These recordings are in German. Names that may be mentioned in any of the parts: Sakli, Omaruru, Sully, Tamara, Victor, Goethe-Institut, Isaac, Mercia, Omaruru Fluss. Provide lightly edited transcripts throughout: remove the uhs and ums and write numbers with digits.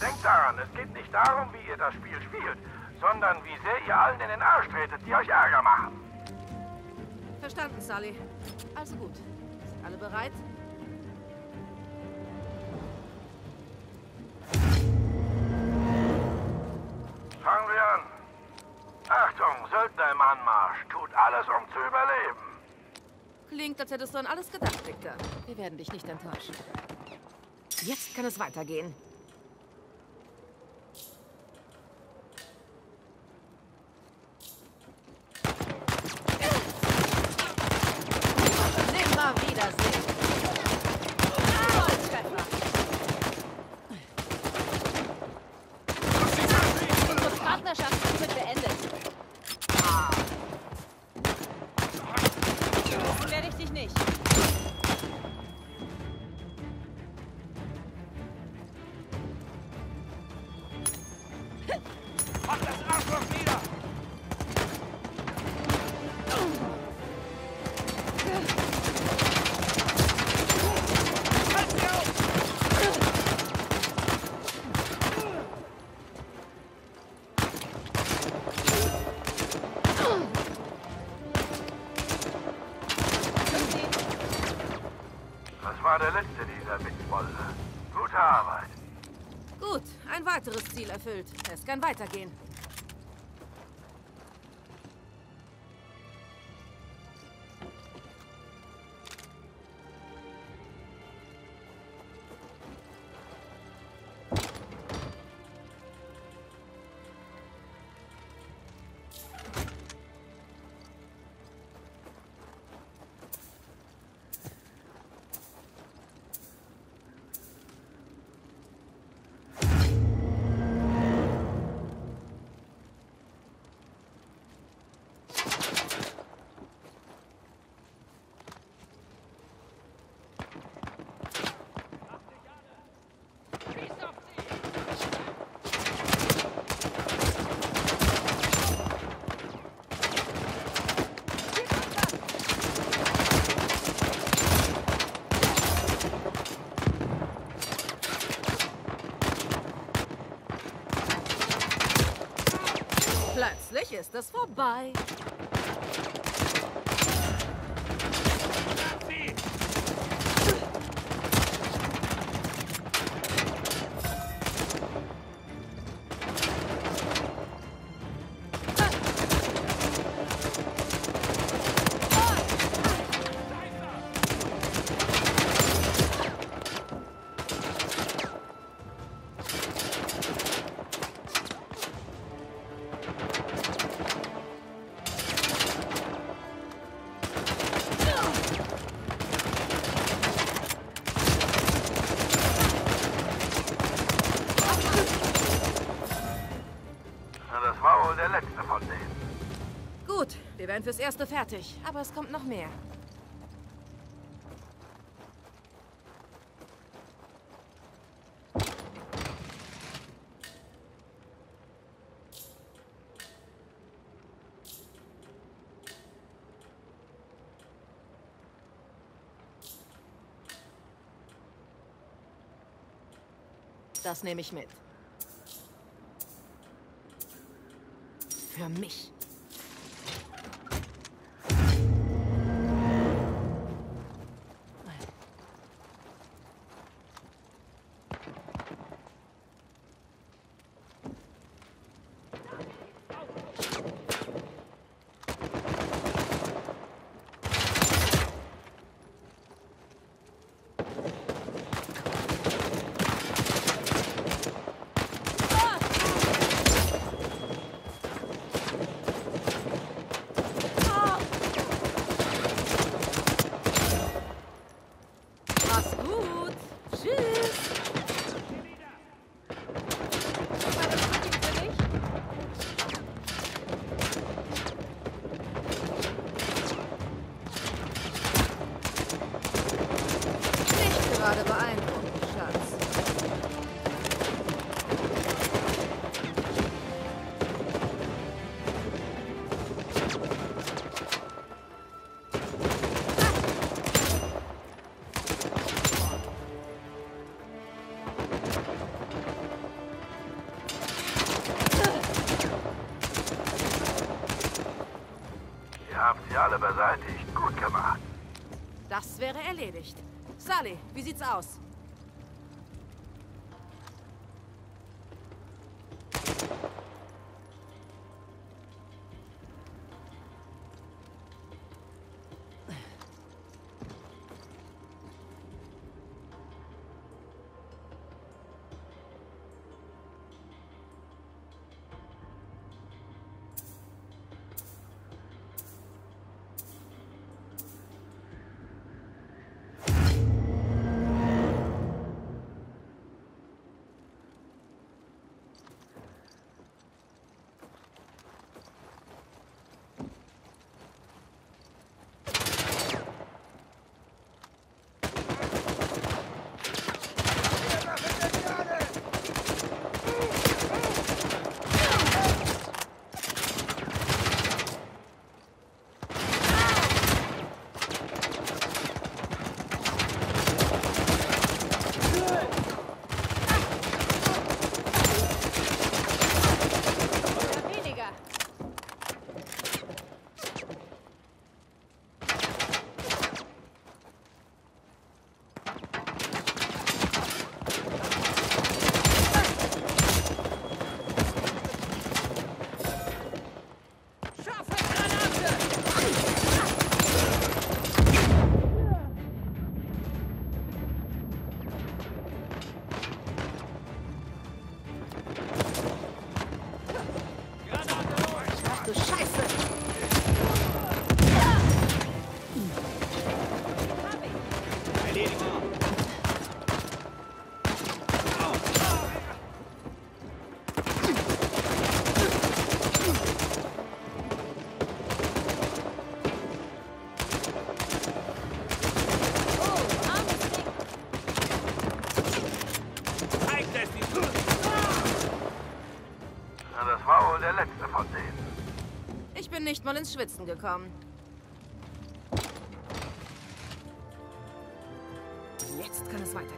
Denkt daran, es geht nicht darum, wie ihr das Spiel spielt, sondern wie sehr ihr allen in den Arsch tretet, die euch Ärger machen. Verstanden, Sully. Also gut. Sind alle bereit? Fangen wir an. Achtung, Söldner im Anmarsch. Tut alles, um zu überleben. Klingt, als hättest du an alles gedacht, Victor. Wir werden dich nicht enttäuschen. Jetzt kann es weitergehen. Der letzte dieser Witzbolde. Gute Arbeit. Gut, ein weiteres Ziel erfüllt. Es kann weitergehen. Plötzlich ist es vorbei. Wir werden fürs Erste fertig, aber es kommt noch mehr. Das nehme ich mit. Für mich. Gut gemacht. Das wäre erledigt. Sully, wie sieht's aus? Nicht mal ins Schwitzen gekommen. Jetzt kann es weitergehen.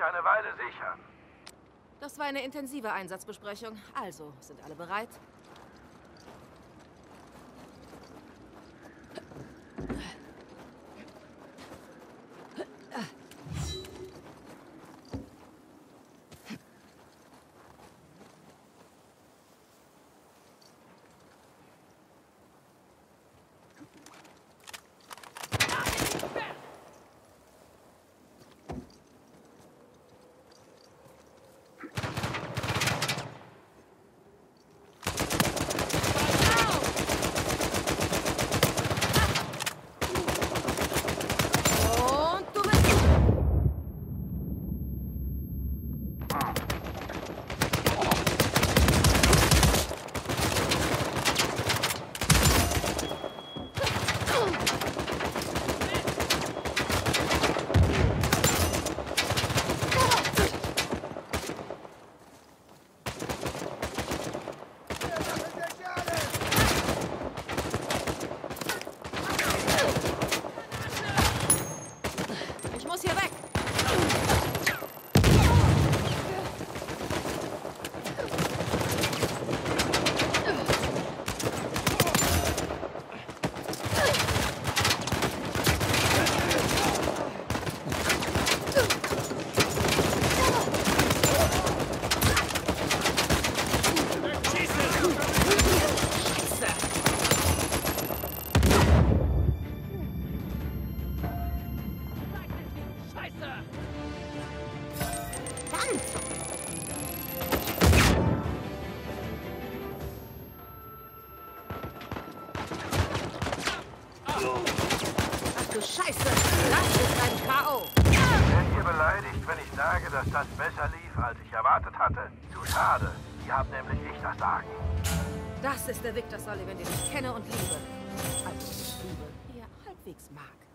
Eine Weile sichern. Das war eine intensive Einsatzbesprechung. Also, sind alle bereit? Dass das besser lief, als ich erwartet hatte. Zu schade. Die haben nämlich nicht das Sagen. Das ist der Victor Sully, den ich kenne und liebe. Halbwegs liebe. Ja, halbwegs mag.